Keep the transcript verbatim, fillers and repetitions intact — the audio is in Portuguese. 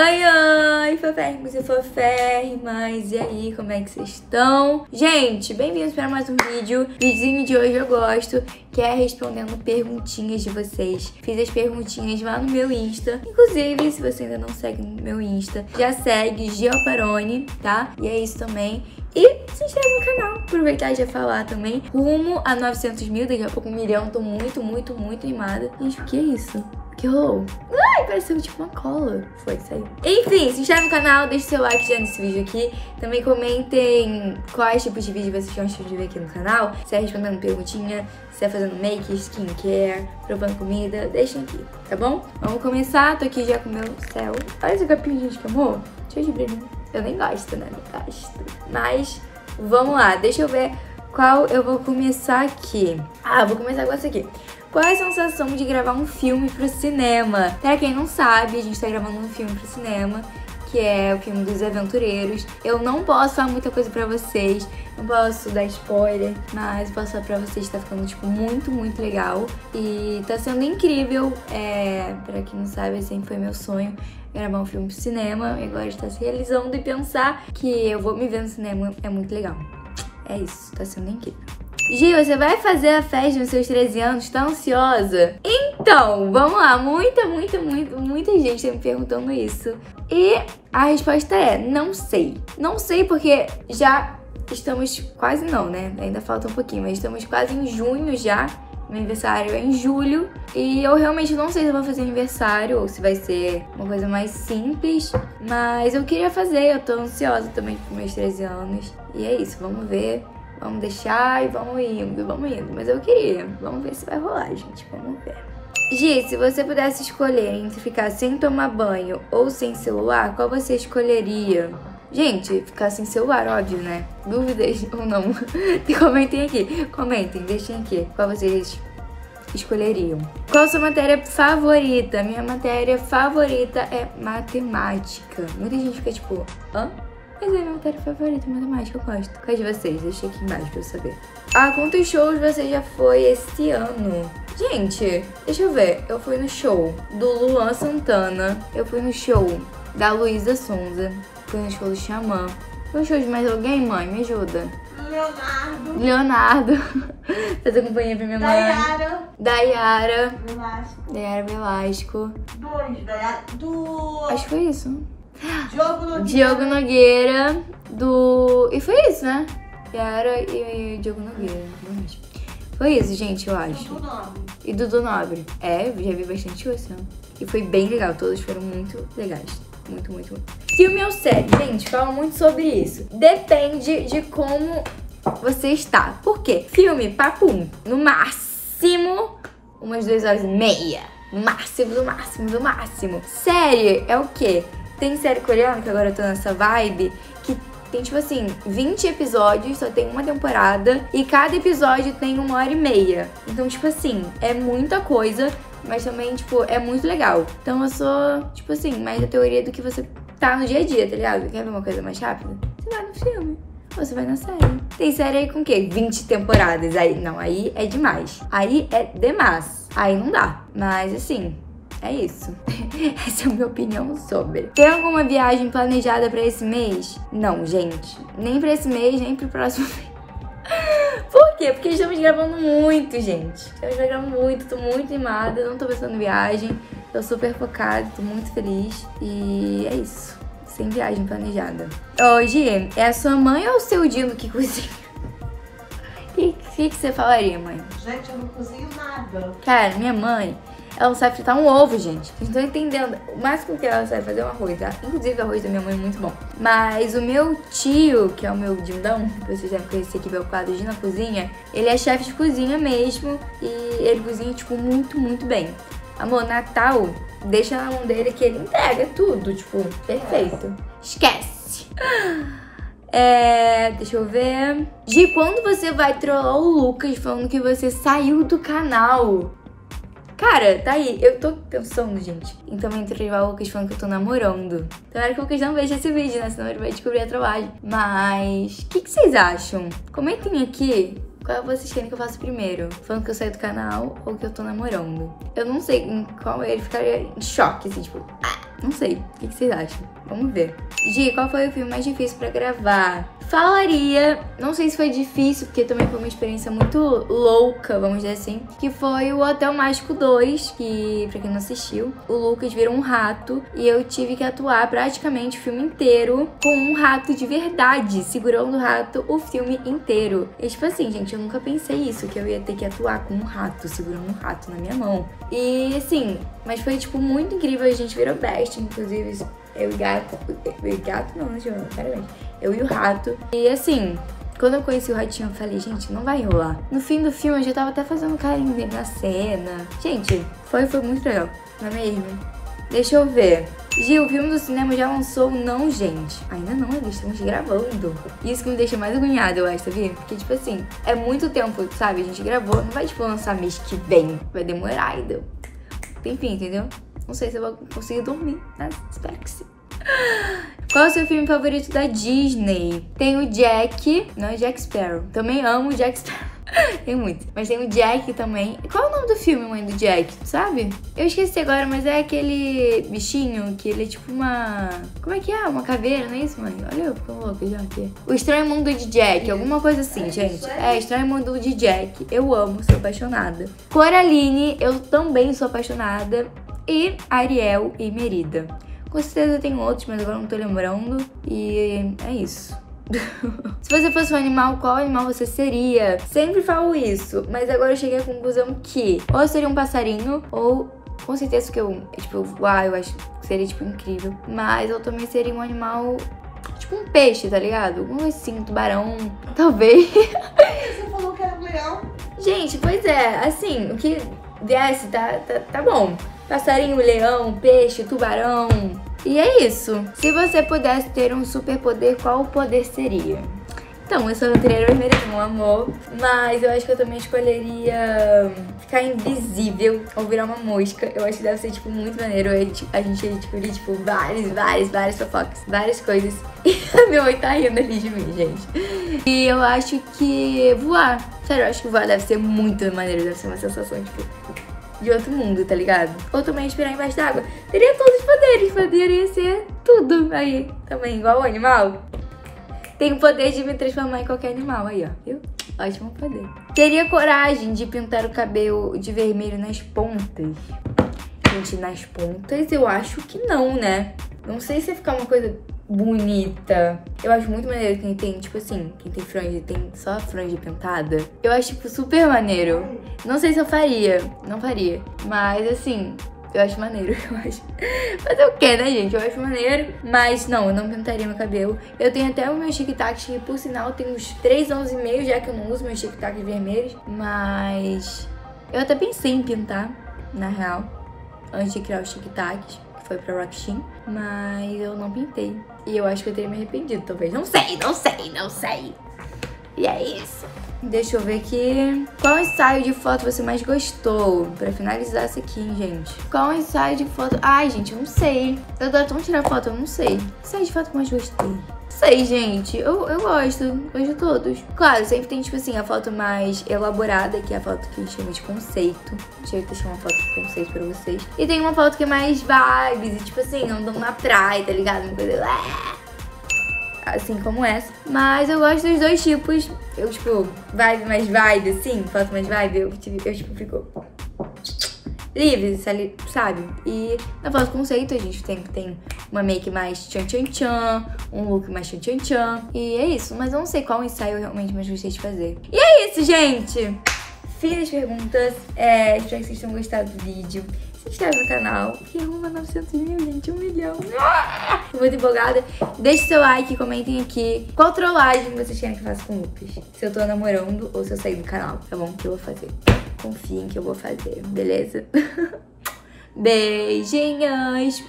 Oi, oi, foférrimos e foférrimas, e aí, como é que vocês estão? Gente, bem-vindos para mais um vídeo. O vídeo de hoje eu gosto, que é respondendo perguntinhas de vocês. Fiz as perguntinhas lá no meu Insta. Inclusive, se você ainda não segue no meu Insta, já segue Gi Alparone, tá? E é isso também. E se inscreve no canal, aproveitar e já falar também. Rumo a novecentos mil, daqui a pouco um milhão, tô muito, muito, muito animada. Gente, o que é isso? Que rolou? Ai, pareceu tipo uma cola. Foi isso aí. Enfim, se inscreve no canal, deixa o seu like já nesse vídeo aqui. Também comentem quais tipos de vídeo vocês gostam de ver aqui no canal. Se é respondendo perguntinha, se é fazendo make, skincare, provando comida, deixem aqui, tá bom? Vamos começar, tô aqui já com o meu céu. Olha esse capinho, gente, que amor. Cheio de brilho. Eu nem gosto, né? Não gosto. Mas vamos lá, deixa eu ver qual eu vou começar aqui. Ah, vou começar com essa aqui. Qual é a sensação de gravar um filme pro cinema? Pra quem não sabe, a gente tá gravando um filme pro cinema, que é o filme dos aventureiros. Eu não posso falar muita coisa pra vocês, não posso dar spoiler, mas posso falar pra vocês que tá ficando, tipo, muito, muito legal. E tá sendo incrível, é... pra quem não sabe, sempre foi meu sonho gravar um filme pro cinema, e agora está se realizando, e pensar que eu vou me ver no cinema é muito legal. É isso, tá sendo incrível. Gi, você vai fazer a festa nos seus treze anos? Tá ansiosa? Então, vamos lá. Muita, muita, muita, muita gente tá me perguntando isso. E a resposta é, não sei. Não sei porque já estamos quase não, né? Ainda falta um pouquinho, mas estamos quase em junho já. Meu aniversário é em julho. E eu realmente não sei se eu vou fazer aniversário ou se vai ser uma coisa mais simples. Mas eu queria fazer, eu tô ansiosa também por meus treze anos. E é isso, vamos ver. Vamos deixar e vamos indo, vamos indo. Mas eu queria. Vamos ver se vai rolar, gente. Vamos ver. Gi, se você pudesse escolher entre ficar sem tomar banho ou sem celular, qual você escolheria? Gente, ficar sem celular, óbvio, né? Dúvidas ou não? E comentem aqui. Comentem, deixem aqui qual vocês escolheriam. Qual a sua matéria favorita? Minha matéria favorita é matemática. Muita gente fica tipo, hã? Mas é minha matéria favorita, matemática, eu gosto. Qual é de vocês? Deixa aqui embaixo pra eu saber. Ah, quantos shows você já foi esse ano? Gente, deixa eu ver. Eu fui no show do Luan Santana. Eu fui no show da Luísa Sonza. Fui no show do Xamã. Foi no show de mais alguém, mãe? Me ajuda. Leonardo. Leonardo. Fazer companhia pra minha mãe. Dayara. Dayara. Velasco. Dayara Velasco. Dois, Dayara. Do... Acho que foi isso. Diogo Nogueira. Diogo Nogueira do... E foi isso, né? Yara e, e Diogo Nogueira. Foi isso, gente, eu acho. Dudu Nobre. E Dudu Nobre. É, eu já vi bastante coisa. E foi bem legal, todos foram muito legais. Muito, muito, muito. Filme ou série? Gente, fala muito sobre isso. Depende de como você está. Por quê? Filme, papum, no máximo umas duas horas e meia. No máximo, do máximo, do máximo. Série é o quê? Tem série coreana, que agora eu tô nessa vibe, que tem, tipo assim, vinte episódios, só tem uma temporada, e cada episódio tem uma hora e meia. Então, tipo assim, é muita coisa, mas também, tipo, é muito legal. Então eu sou, tipo assim, mais da teoria do que você tá no dia a dia, tá ligado? Quer ver uma coisa mais rápida? Você vai no filme. Ou você vai na série. Tem série aí com o quê? vinte temporadas. Aí, não, aí é demais. Aí é demais. Aí não dá. Mas, assim... É isso. Essa é a minha opinião sobre. Tem alguma viagem planejada pra esse mês? Não, gente. Nem pra esse mês, nem pro próximo mês. Por quê? Porque estamos gravando muito, gente. Estamos gravando muito, tô muito animada, não tô pensando em viagem. Tô super focada, tô muito feliz. E é isso. Sem viagem planejada. Hoje, é a sua mãe ou o seu Dino que cozinha? O que, que você falaria, mãe? Gente, eu não cozinho nada. Cara, minha mãe... Ela não sabe fritar um ovo, gente. Vocês estão entendendo. O máximo que ela sabe fazer é um arroz, tá? Inclusive, o arroz da minha mãe é muito bom. Mas o meu tio, que é o meu dindão, vocês devem conhecer aqui, meu quadro de na cozinha, ele é chefe de cozinha mesmo. E ele cozinha, tipo, muito, muito bem. Amor, Natal, deixa na mão dele que ele entrega tudo, tipo, perfeito. Esquece! É... Deixa eu ver... Gi, quando você vai trollar o Lucas falando que você saiu do canal? Cara, tá aí. Eu tô pensando, gente, em também trollar o Lucas falando que eu tô namorando. Tomara que o Lucas não veja esse vídeo, né? Senão ele vai descobrir a trollagem. Mas... O que, que vocês acham? Comentem aqui qual vocês querem que eu faça primeiro? Falando que eu saí do canal ou que eu tô namorando? Eu não sei em qual ele ficaria em choque, assim, tipo... Ah, não sei. O que, que vocês acham? Vamos ver. Gi, qual foi o filme mais difícil pra gravar? Falaria, não sei se foi difícil, porque também foi uma experiência muito louca, vamos dizer assim, que foi o Hotel Mágico dois, que, pra quem não assistiu, o Lucas virou um rato e eu tive que atuar praticamente o filme inteiro com um rato de verdade, segurando o rato o filme inteiro. E tipo assim, gente, eu nunca pensei isso, que eu ia ter que atuar com um rato, segurando um rato na minha mão. E assim, mas foi tipo muito incrível, a gente virou best, inclusive... Eu e gato, eu e gato não, gente, peraí, eu e o rato. E assim, quando eu conheci o ratinho, eu falei, gente, não vai rolar. No fim do filme, eu já tava até fazendo carinho dele na cena. Gente, foi, foi muito legal, não é mesmo? Deixa eu ver. Gi, o filme do cinema já lançou? Não, gente. Ainda não, ainda estamos gravando. Isso que me deixa mais agoniada, eu acho, sabia? Porque, tipo assim, é muito tempo, sabe? A gente gravou, não vai, tipo, lançar mês que vem. Vai demorar ainda. Enfim, entendeu? Não sei se eu vou conseguir dormir, mas espero que sim. Qual é o seu filme favorito da Disney? Tem o Jack, não é Jack Sparrow. Também amo o Jack Sparrow. Tem muito. Mas tem o Jack também. Qual é o nome do filme, mãe, do Jack? Sabe? Eu esqueci agora, mas é aquele bichinho que ele é tipo uma... Como é que é? Uma caveira, não é isso, mãe? Olha eu, ficou louca já aqui. O Estranho Mundo de Jack, alguma coisa assim, é, gente. É, Estranho Mundo de Jack. Eu amo, sou apaixonada. Coraline, eu também sou apaixonada. E Ariel e Merida. Com certeza tem outros, mas agora não tô lembrando. E é isso. Se você fosse um animal, qual animal você seria? Sempre falo isso, mas agora eu cheguei à conclusão que ou eu seria um passarinho, ou com certeza que eu, tipo, uau, eu acho que seria, tipo, incrível. Mas eu também seria um animal, tipo, um peixe, tá ligado? Algum assim, um tubarão, talvez. Você falou que era legal. Gente, pois é, assim, o que viesse, tá, tá, tá bom. Passarinho, leão, peixe, tubarão. E é isso. Se você pudesse ter um superpoder, qual o poder seria? Então, eu sou letreira vermelha, um amor. Mas eu acho que eu também escolheria ficar invisível ou virar uma mosca. Eu acho que deve ser, tipo, muito maneiro. A gente ia descobrir, tipo, várias, várias, várias fofocas, várias coisas. E meu mãe tá rindo ali de mim, gente. E eu acho que voar. Sério, eu acho que voar deve ser muito maneiro. Deve ser uma sensação, tipo... de outro mundo, tá ligado? Ou também respirar embaixo d'água. Teria todos os poderes, poderia ser tudo aí também, igual o animal. Tenho o poder de me transformar em qualquer animal, aí ó, viu? Ótimo poder. Teria coragem de pintar o cabelo de vermelho nas pontas? Gente, nas pontas eu acho que não, né? Não sei se ia ficar uma coisa bonita. Eu acho muito maneiro quem tem, tipo assim, quem tem franja, tem só a franja pintada. Eu acho, tipo, super maneiro. Não sei se eu faria, não faria. Mas, assim, eu acho maneiro, eu acho. Fazer o que, né, gente? Eu acho maneiro. Mas, não, eu não pintaria meu cabelo. Eu tenho até o meu tic-tac, que, por sinal, tem uns três anos e meio, já que eu não uso meus tic-tacs vermelhos. Mas... eu até pensei em pintar, na real, antes de criar os tic-tacs. Foi pra Rockshin, mas eu não pintei. E eu acho que eu teria me arrependido, talvez. Não sei, não sei, não sei. E é isso. Deixa eu ver aqui. Qual ensaio de foto você mais gostou? Pra finalizar isso aqui, hein, gente. Qual ensaio de foto... Ai, gente, eu não sei. Eu adoro tão tirar foto, eu não sei. Ensaio de foto que eu mais gostei. Sei, gente. Eu, eu gosto. Gosto de todos. Claro, sempre tem, tipo assim, a foto mais elaborada, que é a foto que chama de conceito. Deixa eu deixar uma foto de conceito pra vocês. E tem uma foto que é mais vibes, e tipo assim, andando na praia, tá ligado? Uma coisa... assim como essa. Mas eu gosto dos dois tipos. Eu, tipo, vibe mais vibe, assim, foto mais vibe, eu, eu tipo, fico... livres, sabe? E na foto conceito a gente tem, tem uma make mais tchan tchan tchan, um look mais tchan tchan tchan. E é isso, mas eu não sei qual ensaio eu realmente mais gostei de fazer. E é isso, gente! Fiz as perguntas, é, espero que vocês tenham gostado do vídeo. Se inscreve no canal, que arruma novecentos mil, gente, um milhão. Ah! Tô muito empolgada. Deixe seu like, comentem aqui qual trollagem vocês querem que eu faça com o Lucas. Se eu tô namorando ou se eu sair do canal, tá bom? Que eu vou fazer. Confiem que eu vou fazer, beleza? Beijinhos!